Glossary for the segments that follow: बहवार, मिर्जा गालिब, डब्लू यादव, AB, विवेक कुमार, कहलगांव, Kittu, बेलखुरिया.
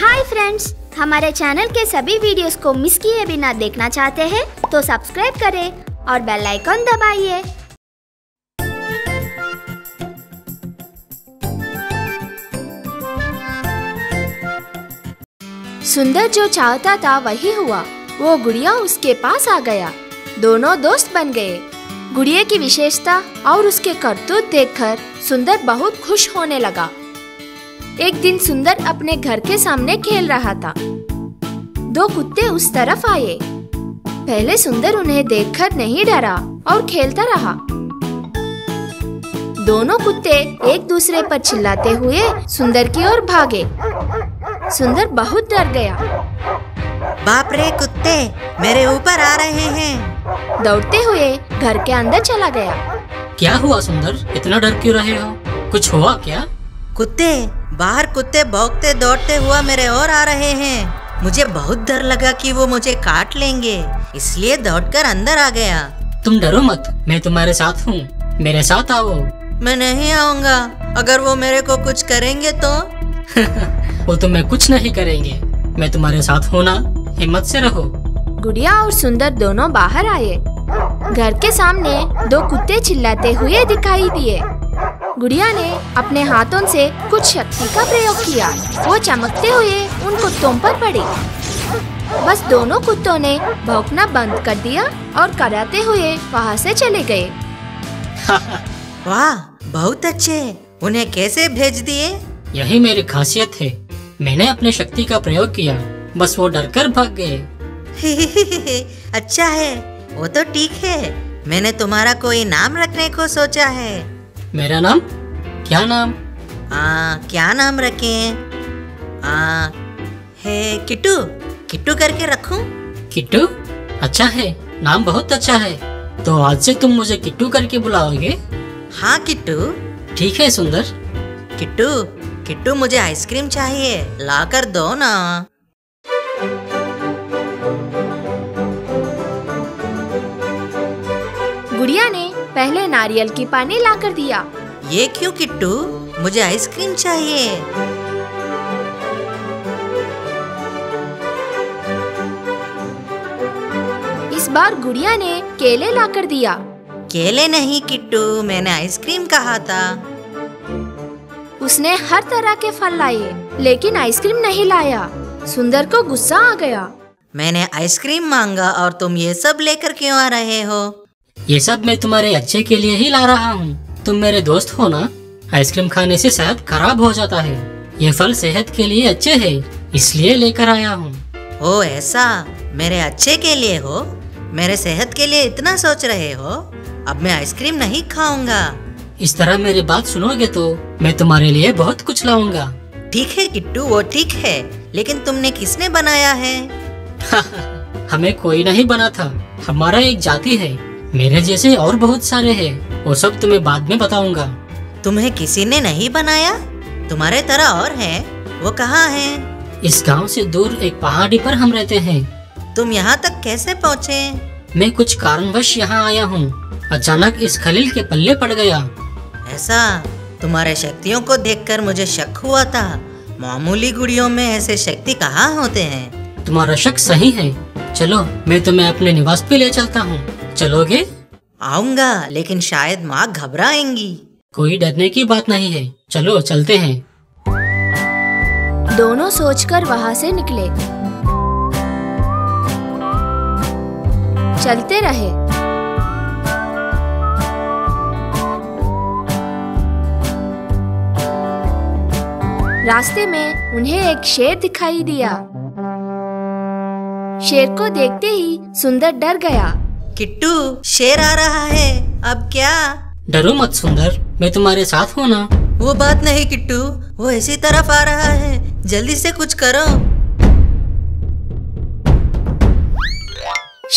Hi friends, हमारे channel के सभी वीडियोस को मिस किए बिना देखना चाहते हैं तो सब्सक्राइब करें और बेल आइकन दबाइए। सुंदर जो चाहता था वही हुआ। वो गुड़िया उसके पास आ गया। दोनों दोस्त बन गए। गुड़िया की विशेषता और उसके करतूत देखकर सुंदर बहुत खुश होने लगा। एक दिन सुंदर अपने घर के सामने खेल रहा था। दो कुत्ते उस तरफ आए। पहले सुंदर उन्हें देखकर नहीं डरा और खेलता रहा। दोनों कुत्ते एक दूसरे पर चिल्लाते हुए सुंदर की ओर भागे। सुंदर बहुत डर गया। बाप रे, कुत्ते मेरे ऊपर आ रहे हैं। दौड़ते हुए घर के अंदर चला गया। क्या हुआ सुंदर, इतना डर क्यों रहे हो? कुछ हुआ क्या? कुत्ते बाहर, कुत्ते भौंकते दौड़ते हुआ मेरे ओर आ रहे हैं। मुझे बहुत डर लगा कि वो मुझे काट लेंगे, इसलिए दौड़कर अंदर आ गया। तुम डरो मत, मैं तुम्हारे साथ हूँ, मेरे साथ आओ। मैं नहीं आऊँगा, अगर वो मेरे को कुछ करेंगे तो। वो तुम्हें कुछ नहीं करेंगे, मैं तुम्हारे साथ हूँ ना, हिम्मत से रहो। गुड़िया और सुंदर दोनों बाहर आए। घर के सामने दो कुत्ते चिल्लाते हुए दिखाई दिए। गुड़िया ने अपने हाथों से कुछ शक्ति का प्रयोग किया। वो चमकते हुए उन कुत्तों पर पड़ी। बस दोनों कुत्तों ने भौंकना बंद कर दिया और कराते हुए वहाँ से चले गए। वाह, बहुत अच्छे, उन्हें कैसे भेज दिए? यही मेरी खासियत है, मैंने अपने शक्ति का प्रयोग किया, बस वो डरकर भाग गए। अच्छा है, वो तो ठीक है। मैंने तुम्हारा कोई नाम रखने को सोचा है। मेरा नाम? क्या नाम? क्या नाम रखें? है किट्टू, किट्टू करके रखूं? किट्टू? अच्छा है, नाम बहुत अच्छा है। तो आज से तुम मुझे किट्टू करके बुलाओगे? हाँ किट्टू। ठीक है सुंदर। किट्टू, किट्टू मुझे आइसक्रीम चाहिए, लाकर दो ना। गुड़िया ने पहले नारियल की पानी लाकर दिया। ये क्यों किट्टू, मुझे आइसक्रीम चाहिए। इस बार गुड़िया ने केले लाकर दिया। केले नहीं किट्टू, मैंने आइसक्रीम कहा था। उसने हर तरह के फल लाए, लेकिन आइसक्रीम नहीं लाया। सुंदर को गुस्सा आ गया। मैंने आइसक्रीम मांगा और तुम ये सब लेकर क्यों आ रहे हो? ये सब मैं तुम्हारे अच्छे के लिए ही ला रहा हूँ, तुम मेरे दोस्त हो ना। आइसक्रीम खाने से सेहत खराब हो जाता है, ये फल सेहत के लिए अच्छे हैं, इसलिए लेकर आया हूँ। ओ ऐसा, मेरे अच्छे के लिए हो, मेरे सेहत के लिए इतना सोच रहे हो। अब मैं आइसक्रीम नहीं खाऊंगा। इस तरह मेरी बात सुनोगे तो मैं तुम्हारे लिए बहुत कुछ लाऊंगा। ठीक है किट्टू, वो ठीक है, लेकिन तुमने किसने बनाया है? हमें कोई नहीं बना था, हमारा एक जाति है, मेरे जैसे और बहुत सारे हैं, वो सब तुम्हें बाद में बताऊंगा। तुम्हें किसी ने नहीं बनाया? तुम्हारे तरह और हैं, वो कहाँ हैं? इस गांव से दूर एक पहाड़ी पर हम रहते हैं। तुम यहाँ तक कैसे पहुँचे? मैं कुछ कारणवश यहाँ आया हूँ, अचानक इस खलील के पल्ले पड़ गया। ऐसा, तुम्हारे शक्तियों को देखकर मुझे शक हुआ था, मामूली गुड़ियों में ऐसे शक्ति कहाँ होते हैं। तुम्हारा शक सही है, चलो मैं तुम्हें अपने निवास पे ले चलता हूँ, चलोगे? आऊंगा, लेकिन शायद माँ घबराएंगी। कोई डरने की बात नहीं है, चलो चलते हैं। दोनों सोचकर वहाँ से निकले। चलते रहे। रास्ते में उन्हें एक शेर दिखाई दिया। शेर को देखते ही सुंदर डर गया। किट्टू, शेर आ रहा है, अब क्या? डरो मत सुंदर, मैं तुम्हारे साथ हूँ ना। वो बात नहीं किट्टू, वो इसी तरफ आ रहा है, जल्दी से कुछ करो।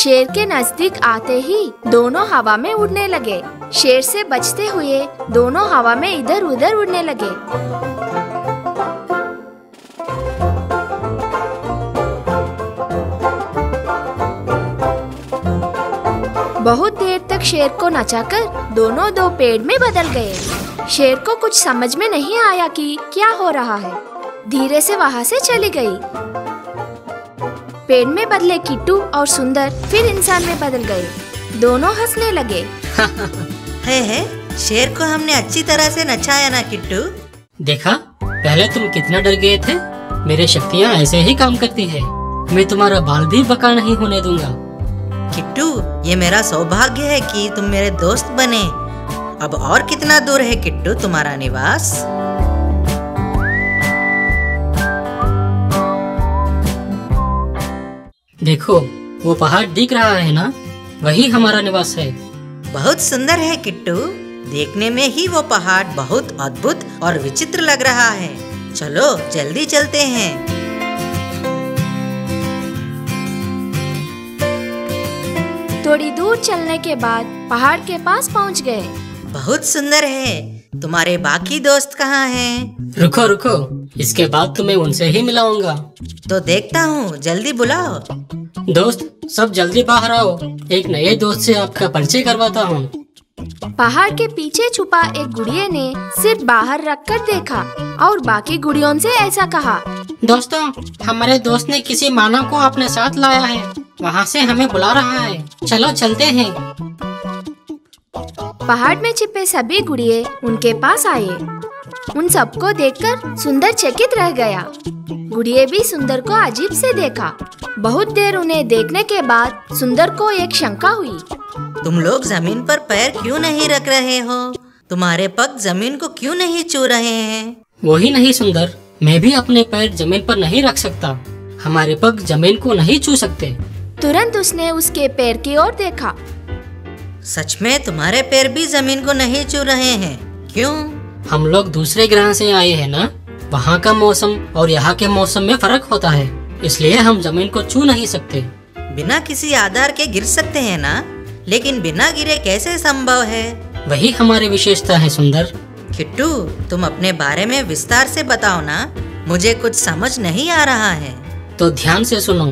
शेर के नजदीक आते ही दोनों हवा में उड़ने लगे। शेर से बचते हुए दोनों हवा में इधर उधर उड़ने लगे। बहुत देर तक शेर को नचाकर दोनों दो पेड़ में बदल गए। शेर को कुछ समझ में नहीं आया कि क्या हो रहा है। धीरे से वहाँ से चली गई। पेड़ में बदले किट्टू और सुंदर फिर इंसान में बदल गए। दोनों हंसने लगे। है शेर को हमने अच्छी तरह से नचाया ना किट्टू। देखा, पहले तुम कितना डर गए थे। मेरे शक्तियाँ ऐसे ही काम करती है। मैं तुम्हारा बाल भी बका नहीं होने दूंगा। किट्टू, ये मेरा सौभाग्य है कि तुम मेरे दोस्त बने। अब और कितना दूर है किट्टू तुम्हारा निवास? देखो, वो पहाड़ दिख रहा है ना? वही हमारा निवास है। बहुत सुंदर है किट्टू। देखने में ही वो पहाड़ बहुत अद्भुत और विचित्र लग रहा है। चलो जल्दी चलते हैं। थोड़ी दूर चलने के बाद पहाड़ के पास पहुंच गए। बहुत सुंदर है। तुम्हारे बाकी दोस्त कहाँ हैं? रुको रुको, इसके बाद तुम्हें उनसे ही मिलाऊंगा। तो देखता हूँ, जल्दी बुलाओ। दोस्त सब जल्दी बाहर आओ, एक नए दोस्त से आपका परिचय करवाता हूँ। पहाड़ के पीछे छुपा एक गुड़िया ने सिर्फ बाहर रखकर देखा और बाकी गुड़ियों से ऐसा कहा। दोस्तों, हमारे दोस्त ने किसी मानव को अपने साथ लाया है। वहाँ से हमें बुला रहा है। चलो चलते हैं। पहाड़ में छिपे सभी गुड़िये उनके पास आए। उन सबको देखकर सुंदर चकित रह गया। गुड़िये भी सुंदर को अजीब से देखा। बहुत देर उन्हें देखने के बाद सुंदर को एक शंका हुई। तुम लोग जमीन पर पैर क्यों नहीं रख रहे हो? तुम्हारे पग जमीन को क्यों नहीं छू रहे हैं? वही नहीं सुंदर, मैं भी अपने पैर जमीन पर नहीं रख सकता। हमारे पग जमीन को नहीं छू सकते। तुरंत उसने उसके पैर की ओर देखा। सच में तुम्हारे पैर भी जमीन को नहीं छू रहे हैं? क्यों? हम लोग दूसरे ग्रह से आए हैं ना। वहाँ का मौसम और यहाँ के मौसम में फर्क होता है, इसलिए हम जमीन को छू नहीं सकते। बिना किसी आधार के गिर सकते हैं ना, लेकिन बिना गिरे कैसे संभव है? वही हमारी विशेषता है सुंदर। किट्टू, तुम अपने बारे में विस्तार से बताओ ना, मुझे कुछ समझ नहीं आ रहा है। तो ध्यान से सुनो।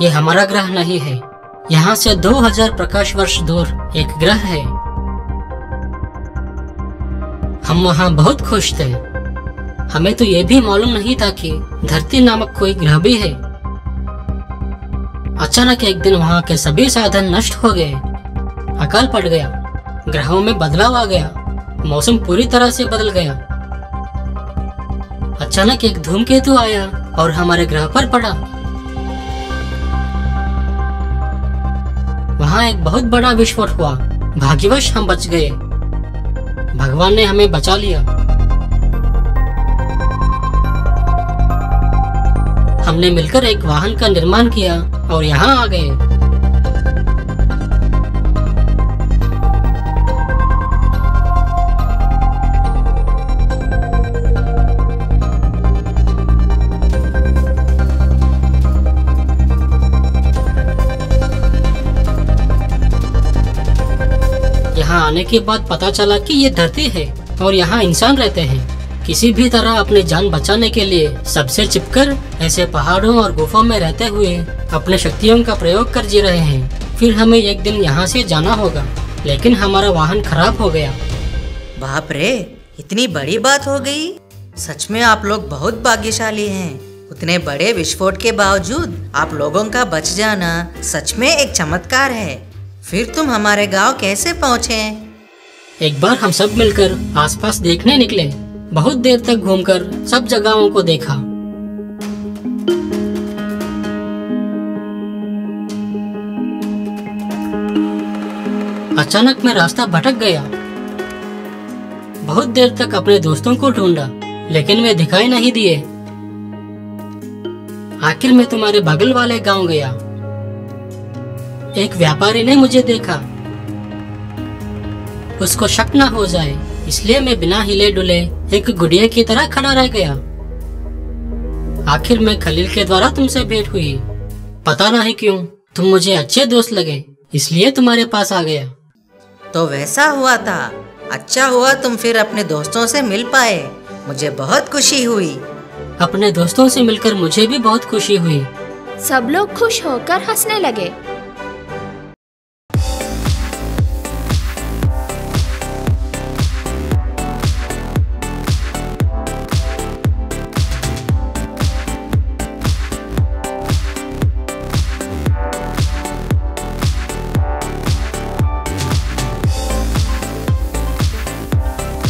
ये हमारा ग्रह नहीं है। यहाँ से 2000 प्रकाश वर्ष दूर एक ग्रह है। हम वहाँ बहुत खुश थे। हमें तो ये भी मालूम नहीं था कि धरती नामक कोई ग्रह भी है। अचानक एक दिन वहाँ के सभी साधन नष्ट हो गए। अकाल पड़ गया। ग्रहों में बदलाव आ गया। मौसम पूरी तरह से बदल गया। अचानक एक धूमकेतु आया और हमारे ग्रह पर पड़ा। वहाँ एक बहुत बड़ा विस्फोट हुआ। भाग्यवश हम बच गए। भगवान ने हमें बचा लिया। हमने मिलकर एक वाहन का निर्माण किया और यहाँ आ गए। आने के बाद पता चला कि ये धरती है और यहाँ इंसान रहते हैं। किसी भी तरह अपने जान बचाने के लिए सबसे चिपकर ऐसे पहाड़ों और गुफाओं में रहते हुए अपने शक्तियों का प्रयोग कर जी रहे हैं। फिर हमें एक दिन यहाँ से जाना होगा, लेकिन हमारा वाहन खराब हो गया। बाप रे, इतनी बड़ी बात हो गई। सच में आप लोग बहुत भाग्यशाली हैं। उतने बड़े विस्फोट के बावजूद आप लोगों का बच जाना सच में एक चमत्कार है। फिर तुम हमारे गांव कैसे पहुँचे? एक बार हम सब मिलकर आसपास देखने निकले। बहुत देर तक घूमकर सब जगहों को देखा। अचानक मैं रास्ता भटक गया। बहुत देर तक अपने दोस्तों को ढूंढा, लेकिन वे दिखाई नहीं दिए। आखिर मैं तुम्हारे बगल वाले गांव गया। एक व्यापारी ने मुझे देखा। उसको शक ना हो जाए, इसलिए मैं बिना हिले डुले एक गुड़िया की तरह खड़ा रह गया। आखिर मैं खलील के द्वारा तुमसे भेंट हुई। पता नहीं क्यों तुम मुझे अच्छे दोस्त लगे, इसलिए तुम्हारे पास आ गया। तो वैसा हुआ था। अच्छा हुआ तुम फिर अपने दोस्तों से मिल पाए। मुझे बहुत खुशी हुई। अपने दोस्तों से मिलकर मुझे भी बहुत खुशी हुई। सब लोग खुश होकर हंसने लगे।